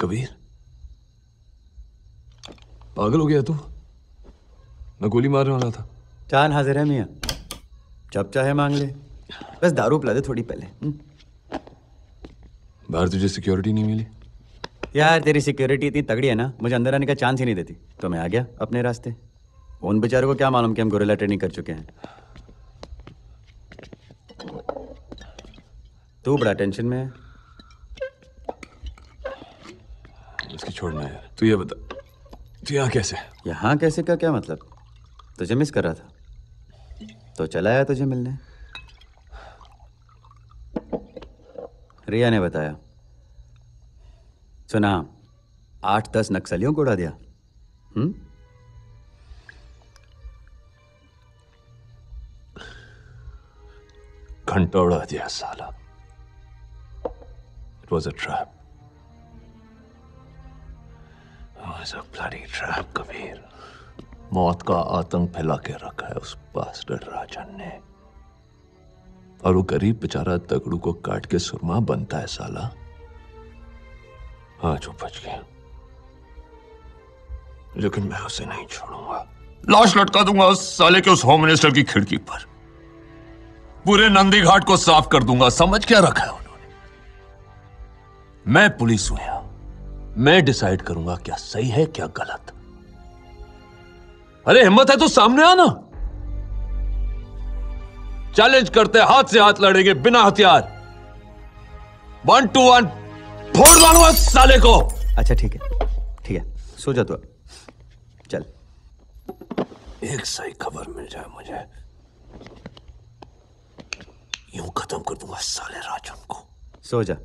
कबीर, पागल हो गया तू? मैं गोली मारने वाला था। चांद हाजिर है मियाँ, जब चाहे मांग ले, बस दारू पिला दे थोड़ी पहले। बाहर तुझे सिक्योरिटी नहीं मिली? यार तेरी सिक्योरिटी इतनी तगड़ी है ना, मुझे अंदर आने का चांस ही नहीं देती, तो मैं आ गया अपने रास्ते। उन बेचारों को क्या मालूम कि हम गोरिल्ला ट्रेनिंग कर चुके हैं। तू बड़ा टेंशन में है। इसकी छोड़ना है। तू ये बता, तू यहाँ कैसे? यहाँ कैसे का क्या मतलब? तुझे मिस कर रहा था तो चला आया तुझे मिलने। रिया ने बताया। सुना 8-10 नक्सलियों को उड़ा दिया। घंटा उड़ा दिया साला। It was a trap. It's a bloody trap, Kabir. मौत का आतंक फैला के रखा है उस बास्टर्ड राजन ने, और वो गरीब बेचारा तगड़ू को काट के सुरमा बनता है साला। आज वो बच गया, लेकिन मैं उसे नहीं छोड़ूंगा। लाश लटका दूंगा उस साले के उस होम मिनिस्टर की खिड़की पर। पूरे नंदी घाट को साफ कर दूंगा। समझ क्या रखा है उन्होंने? मैं पुलिस हूं यहां, मैं डिसाइड करूंगा क्या सही है क्या गलत। अरे हिम्मत है तो सामने आना। चैलेंज करते, हाथ से हाथ लड़ेंगे, बिना हथियार। 1-2-1 फोड़ डालूंगा साले को। अच्छा ठीक है, ठीक है, सो जा तू। चल, एक सही खबर मिल जाए मुझे, यूं खत्म कर दूंगा साले राजन को। सो जा।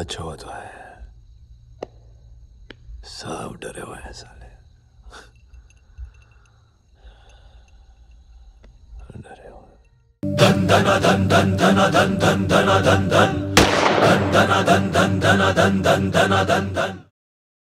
अच्छा हुआ तो है, सब डरे हुए हैं साले, डरे हुए। दन दन दन दन दन दन दन दन दन दन दन दन दन दन दन दन दन दन।